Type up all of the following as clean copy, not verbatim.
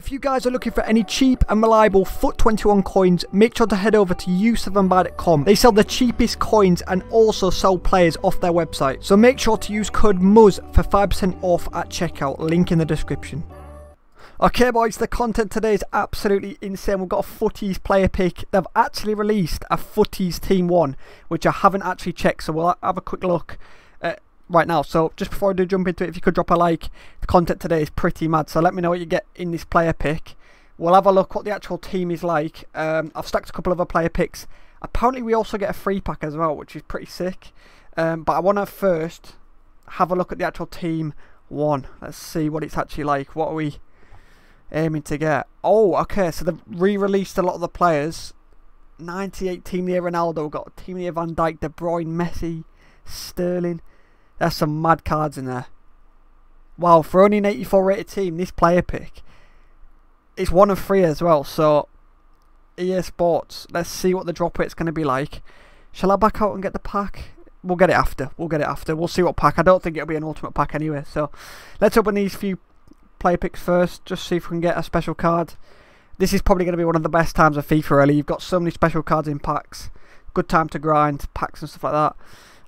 If you guys are looking for any cheap and reliable FUT21 coins, make sure to head over to useofandbuy.com. They sell the cheapest coins and also sell players off their website. So make sure to use code MUZ for 5% off at checkout, link in the description. Okay boys, the content today is absolutely insane. We've got a Futties player pick. They've actually released a Futties Team 1, which I haven't actually checked, so we'll have a quick look right now. So just before I do jump into it, if you could drop a like. The content today is pretty mad, so let me know what you get in this player pick. We'll have a look what the actual team is like. I've stacked a couple of other player picks. Apparently we also get a free pack as well, which is pretty sick. But I want to first have a look at the actual Team 1. Let's see what it's actually like. What are we aiming to get? Oh, okay, so they've re-released a lot of the players. 98 Team of the Year Ronaldo, we've got Team of the Year Van Dijk, De Bruyne, Messi, Sterling. There's some mad cards in there. Wow, for only an 84 rated team, this player pick, it's 1 of 3 as well. So EA Sports, let's see what the drop rate's going to be like. Shall I back out and get the pack? We'll get it after, we'll get it after. We'll see what pack. I don't think it'll be an ultimate pack anyway, so let's open these few player picks first, just see if we can get a special card. This is probably going to be one of the best times of FIFA really. You've got so many special cards in packs, good time to grind packs and stuff like that.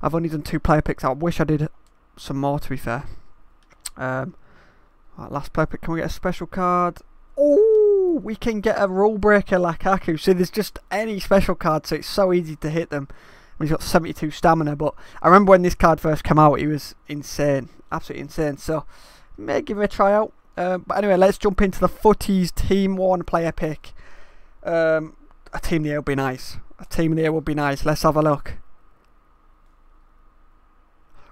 I've only done 2 player picks. I wish I did some more to be fair. Right, last player pick, can we get a special card? Oh, we can get a Rule Breaker Lakaku. See, there's just any special card, so it's so easy to hit them. I mean, he's got 72 stamina, but I remember when this card first came out, he was insane, absolutely insane. So may give him a try out. But anyway, let's jump into the Futties Team 1 player pick. A Team of the Year would be nice. A Team of the Year would be nice. Let's have a look.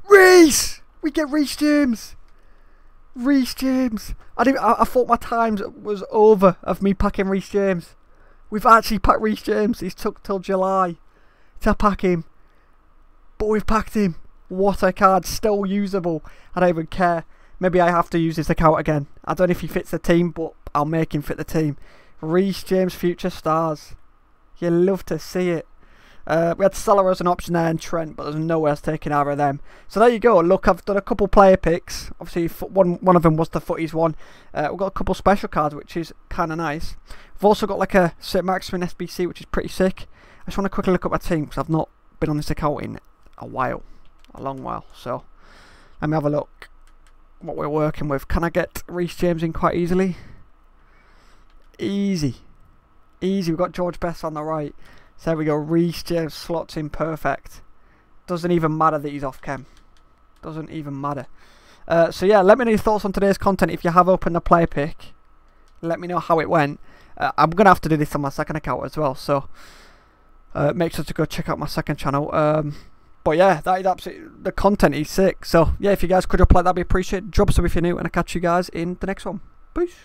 Reece! We get Reece James! Reece James! I thought my time was over of me packing Reece James. We've actually packed Reece James. He's took till July to pack him. But we've packed him. What a card. Still usable. I don't even care. Maybe I have to use this account again. I don't know if he fits the team, but I'll make him fit the team. Reece James, Future Stars. You love to see it. We had Salah as an option there and Trent, but there's nowhere else taking either of them. So there you go. Look, I've done a couple player picks. Obviously, one of them was the Futties one. We've got a couple special cards, which is kind of nice. We've also got like a Sir Maxwin SBC, which is pretty sick. I just want to quickly look at my team because I've not been on this account in a while. A long while. So let me have a look what we're working with. Can I get Reece James in quite easily? Easy. Easy. We've got George Best on the right. So there we go. Reece James slots in perfect. Doesn't even matter that he's off cam. Doesn't even matter. So yeah, let me know your thoughts on today's content. If you have opened the player pick, let me know how it went. I'm going to have to do this on my second account as well. So make sure to go check out my second channel. But yeah, that is absolutely, the content is sick. So yeah, if you guys could drop a like, that'd be appreciated. Drop some if you're new, and I'll catch you guys in the next one. Peace.